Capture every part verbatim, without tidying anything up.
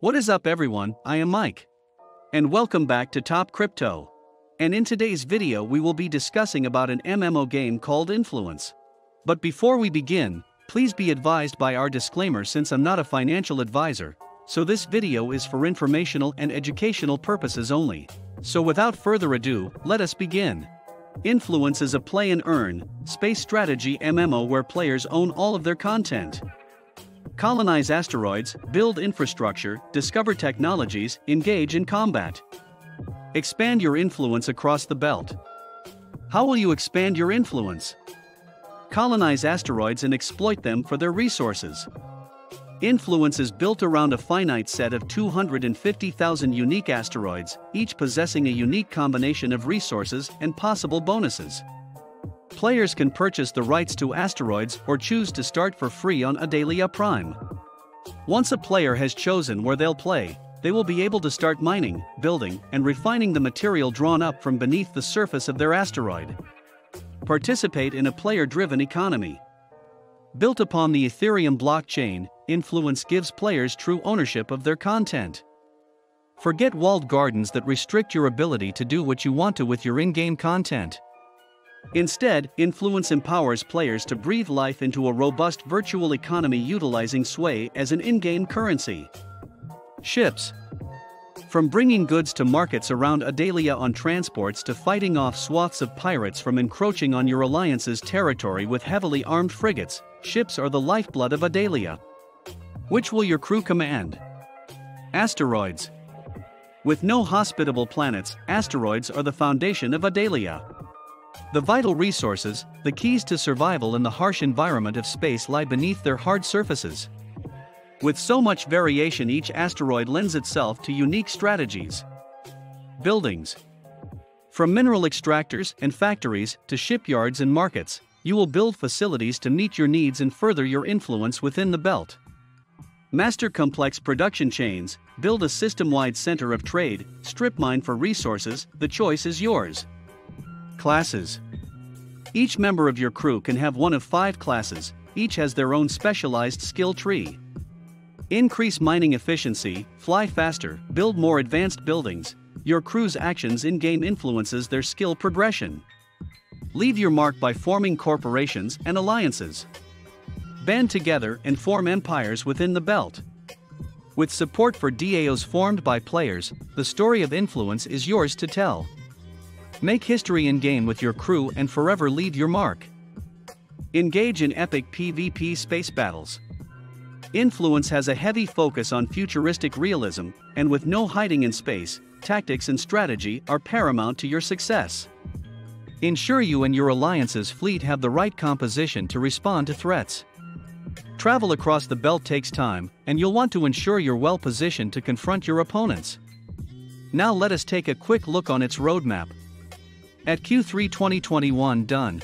What is up everyone, I am Mike. And welcome back to Top Crypto. And in today's video we will be discussing about an M M O game called Influence. But before we begin, please be advised by our disclaimer since I'm not a financial advisor, so this video is for informational and educational purposes only. So without further ado, let us begin. Influence is a play and earn, space strategy M M O where players own all of their content. Colonize asteroids, build infrastructure, discover technologies, engage in combat. Expand your influence across the belt. How will you expand your influence? Colonize asteroids and exploit them for their resources. Influence is built around a finite set of two hundred fifty thousand unique asteroids, each possessing a unique combination of resources and possible bonuses. Players can purchase the rights to asteroids or choose to start for free on Adalia Prime. Once a player has chosen where they'll play, they will be able to start mining, building, and refining the material drawn up from beneath the surface of their asteroid. Participate in a player-driven economy. Built upon the Ethereum blockchain, Influence gives players true ownership of their content. Forget walled gardens that restrict your ability to do what you want to with your in-game content. Instead, Influence empowers players to breathe life into a robust virtual economy utilizing Sway as an in-game currency. Ships. From bringing goods to markets around Adalia on transports to fighting off swaths of pirates from encroaching on your alliance's territory with heavily armed frigates, ships are the lifeblood of Adalia. Which will your crew command? Asteroids. With no hospitable planets, asteroids are the foundation of Adalia. The vital resources, the keys to survival in the harsh environment of space lie beneath their hard surfaces. With so much variation, each asteroid lends itself to unique strategies. Buildings. From mineral extractors and factories to shipyards and markets, you will build facilities to meet your needs and further your influence within the belt. Master complex production chains, build a system-wide center of trade, strip mine for resources, the choice is yours. Classes. Each member of your crew can have one of five classes, each has their own specialized skill tree. Increase mining efficiency, fly faster, build more advanced buildings, your crew's actions in-game influences their skill progression. Leave your mark by forming corporations and alliances. Band together and form empires within the belt. With support for DAOs formed by players, the story of Influence is yours to tell. Make history in-game with your crew and forever leave your mark. Engage in epic PvP space battles. Influence has a heavy focus on futuristic realism, and with no hiding in space, tactics and strategy are paramount to your success. Ensure you and your alliance's fleet have the right composition to respond to threats. Travel across the belt takes time, and you'll want to ensure you're well positioned to confront your opponents. Now let us take a quick look on its roadmap. At Q three twenty twenty-one done.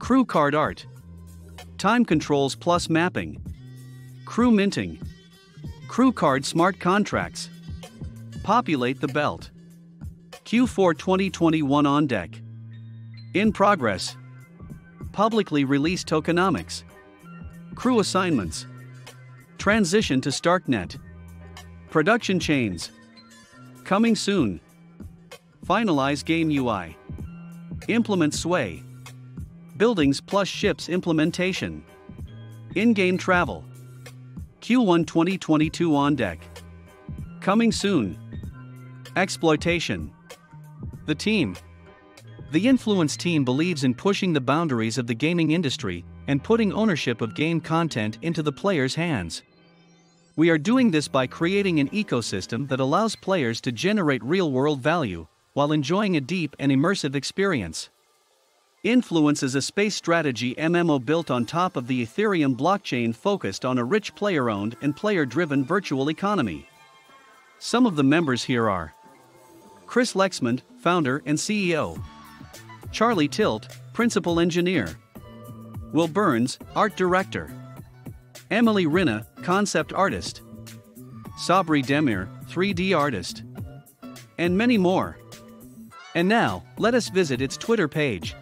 Crew card art. Time controls plus mapping. Crew minting. Crew card smart contracts. Populate the belt. Q four twenty twenty-one on deck. In progress. Publicly released tokenomics. Crew assignments. Transition to StarkNet. Production chains. Coming soon. Finalize game U I. Implement Sway. Buildings plus ships implementation. In-game travel. Q one twenty twenty-two on deck. Coming soon. Exploitation. The team. The Influence team believes in pushing the boundaries of the gaming industry and putting ownership of game content into the players' hands. We are doing this by creating an ecosystem that allows players to generate real-world value while enjoying a deep and immersive experience. Influence is a space strategy M M O built on top of the Ethereum blockchain focused on a rich player-owned and player-driven virtual economy. Some of the members here are Chris Lexmond, founder and C E O. Charlie Tilt, principal engineer. Will Burns, art director. Emily Rinna, concept artist. Sabri Demir, three D artist. And many more. And now, let us visit its Twitter page.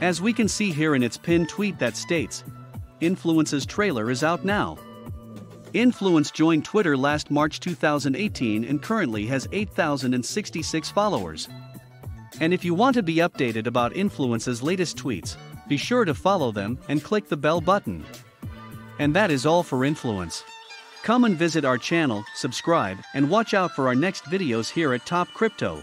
As we can see here in its pinned tweet that states, Influence's trailer is out now. Influence joined Twitter last March two thousand eighteen and currently has eight thousand sixty-six followers. And if you want to be updated about Influence's latest tweets, be sure to follow them and click the bell button. And that is all for Influence. Come and visit our channel, subscribe, and watch out for our next videos here at Top Crypto.